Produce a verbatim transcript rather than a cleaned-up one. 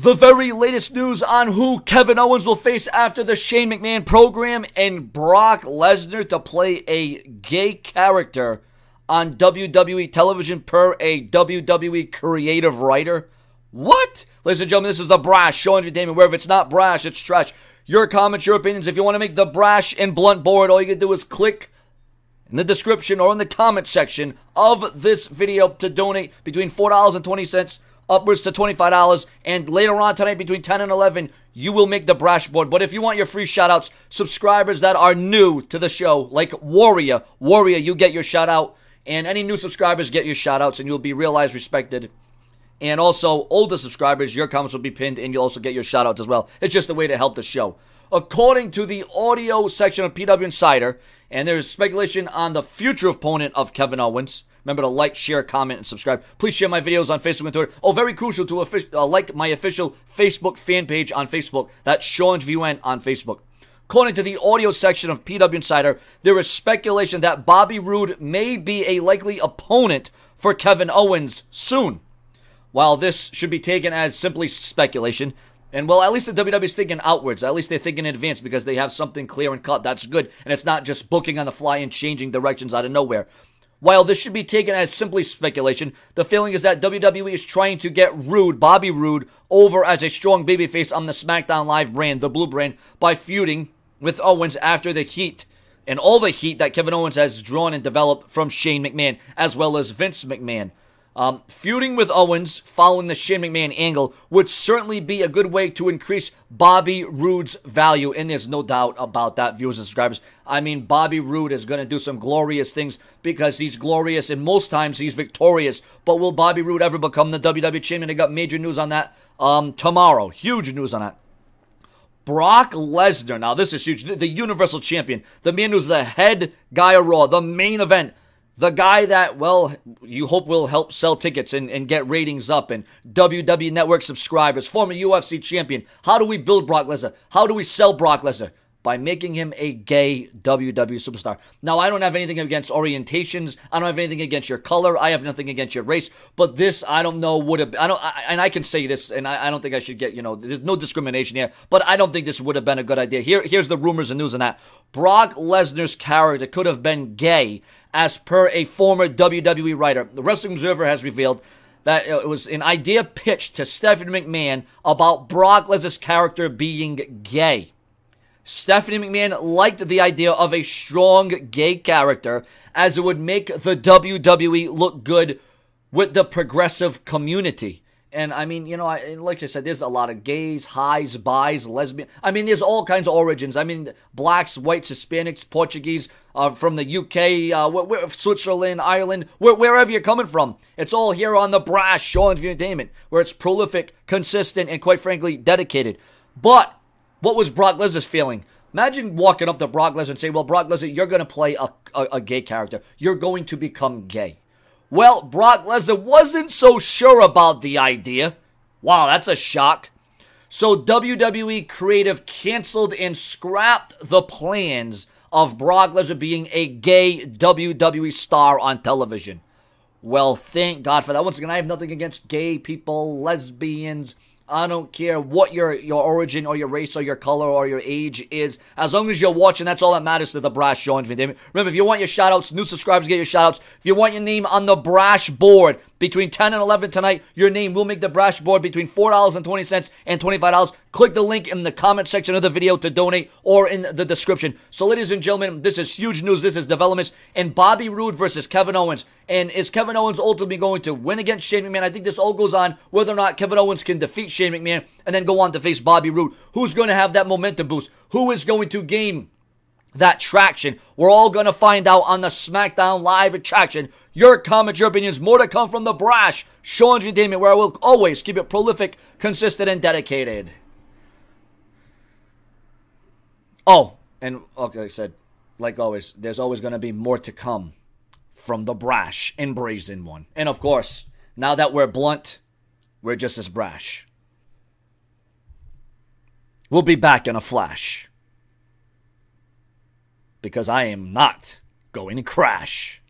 The very latest news on who Kevin Owens will face after the Shane McMahon program and Brock Lesnar to play a gay character on W W E television per a W W E creative writer. What? Ladies and gentlemen, this is The Brash Show Entertainment, where if it's not brash, it's trash. Your comments, your opinions. If you want to make The Brash and Blunt board, all you can do is click in the description or in the comment section of this video to donate between four dollars and twenty cents. Upwards to twenty-five dollars, and later on tonight between ten and eleven, you will make the brash board. But if you want your free shout-outs, subscribers that are new to the show, like Warrior, Warrior, you get your shout-out, and any new subscribers get your shout-outs, and you'll be realized, respected. And also, older subscribers, your comments will be pinned, and you'll also get your shout-outs as well. It's just a way to help the show. According to the audio section of P W Insider, and there's speculation on the future opponent of Kevin Owens. Remember to like, share, comment, and subscribe. Please share my videos on Facebook and Twitter. Oh, very crucial to uh, like my official Facebook fan page on Facebook. That's Sean's V N on Facebook. According to the audio section of P W Insider, there is speculation that Bobby Roode may be a likely opponent for Kevin Owens soon. While this should be taken as simply speculation, and well, at least the W W E's thinking outwards. At least they're thinking in advance because they have something clear and cut. That's good. And it's not just booking on the fly and changing directions out of nowhere. While this should be taken as simply speculation, the feeling is that W W E is trying to get Roode, Bobby Roode, over as a strong babyface on the SmackDown Live brand, the Blue brand, by feuding with Owens after the heat and all the heat that Kevin Owens has drawn and developed from Shane McMahon as well as Vince McMahon. Um, feuding with Owens following the Shane McMahon angle would certainly be a good way to increase Bobby Roode's value, and there's no doubt about that, viewers and subscribers. I mean, Bobby Roode is going to do some glorious things because he's glorious, and most times he's victorious. But will Bobby Roode ever become the W W E champion? I got major news on that um, tomorrow. Huge news on that. Brock Lesnar, now this is huge, the, the Universal Champion, the man who's the head guy of Raw, the main event. The guy that, well, you hope will help sell tickets and, and get ratings up and W W E Network subscribers, former U F C champion. How do we build Brock Lesnar? How do we sell Brock Lesnar? By making him a gay W W E superstar. Now, I don't have anything against orientations. I don't have anything against your color. I have nothing against your race. But this, I don't know, would have... I don't, I, and I can say this, and I, I don't think I should get, you know, there's no discrimination here. But I don't think this would have been a good idea. Here, here's the rumors and news on that. Brock Lesnar's character could have been gay, as per a former W W E writer. The Wrestling Observer has revealed that it was an idea pitched to Stephanie McMahon about Brock Lesnar's character being gay. Stephanie McMahon liked the idea of a strong gay character as it would make the W W E look good with the progressive community. And, I mean, you know, I, like I said, there's a lot of gays, highs, bis, lesbian. I mean, there's all kinds of origins. I mean, blacks, whites, Hispanics, Portuguese, uh, from the U K, uh, where, where, Switzerland, Ireland, where, wherever you're coming from. It's all here on The Brash Show Entertainment, where it's prolific, consistent, and, quite frankly, dedicated. But what was Brock Lesnar's feeling? Imagine walking up to Brock Lesnar and saying, well, Brock Lesnar, you're going to play a, a, a gay character. You're going to become gay. Well, Brock Lesnar wasn't so sure about the idea. Wow, that's a shock. So W W E Creative canceled and scrapped the plans of Brock Lesnar being a gay W W E star on television. Well, thank God for that. Once again, I have nothing against gay people, lesbians. I don't care what your, your origin or your race or your color or your age is. As long as you're watching, that's all that matters to The Brash Show Entertainment. Remember, if you want your shout-outs, new subscribers get your shout-outs. If you want your name on the Brash board, between ten and eleven tonight, your name will make the Brash board between four dollars and twenty cents and twenty-five dollars. Click the link in the comment section of the video to donate or in the description. So, ladies and gentlemen, this is huge news. This is developments. And Bobby Roode versus Kevin Owens. And is Kevin Owens ultimately going to win against Shane McMahon? I think this all goes on whether or not Kevin Owens can defeat Shane McMahon and then go on to face Bobby Roode. Who's going to have that momentum boost? Who is going to gain that traction? We're all going to find out on the SmackDown Live attraction. Your comments, your opinions, more to come from The Brash Show Entertainment, where I will always keep it prolific, consistent, and dedicated. Oh, and like I said, like always, there's always going to be more to come from The Brash and Brazen One. And of course, now that we're blunt, we're just as brash. We'll be back in a flash. Because I am not going to crash.